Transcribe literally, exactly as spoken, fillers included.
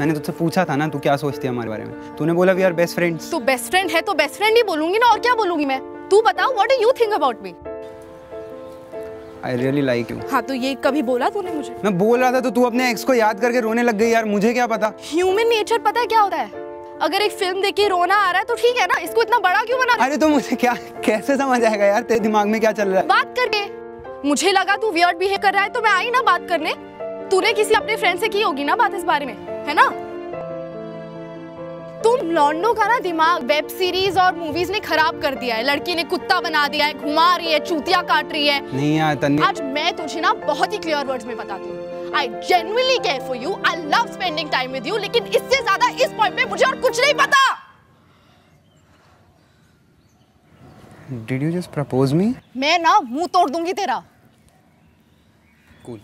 मैंने तुझसे पूछा था ना तू क्या सोचती है हमारे बारे में, तूने बोला वी आर बेस्ट फ्रेंड्स। तो बेस्ट फ्रेंड है तो बेस्ट फ्रेंड ही बोलूंगी ना, और क्या बोलूंगी मैं। तू बताओ what do you think about me. I really like you. हाँ तो ये कभी बोला तूने मुझे? मैं बोल रहा था तो तू अपने एक्स को याद करके रोने लग गई। यार मुझे क्या पता, ह्यूमन नेचर पता है क्या होता है। अगर एक फिल्म देख के रोना आ रहा है तो ठीक है ना, इसको इतना बड़ा क्यों बना। अरे तो मुझे क्या कैसे समझ आएगा यार तेरे दिमाग में क्या चल रहा है। बात करके मुझे लगा तू वियर्ड बिहेव कर रहा है तो मैं आई ना बात करने। तूने किसी अपने फ्रेंड से की होगी ना बात इस बारे में, है ना। तुम लौंडों का ना दिमाग वेब सीरीज और मूवीज ने खराब कर दिया है। लड़की ने कुत्ता बना दिया है, घुमा रही है, चूतिया काट रही है। नहीं यार तन्वी, आज मैं तुझे ना बहुत ही क्लियर वर्ड्स में बताती हूँ। I genuinely care for you. I love spending time with you. लेकिन इससे ज़्यादा इस पॉइंट पे मुझे और कुछ नहीं पता। Did you just propose me? मैं ना मुंह तोड़ दूंगी तेरा।